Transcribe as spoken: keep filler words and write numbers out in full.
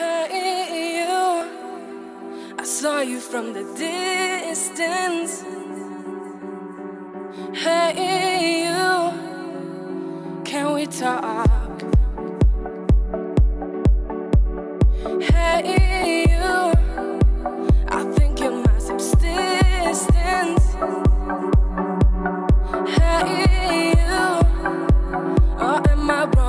hurt you. I saw you from the distance. Hurt you. Can we talk? Hurt you. I think you're my subsistence. Hurt you. Or am I wrong?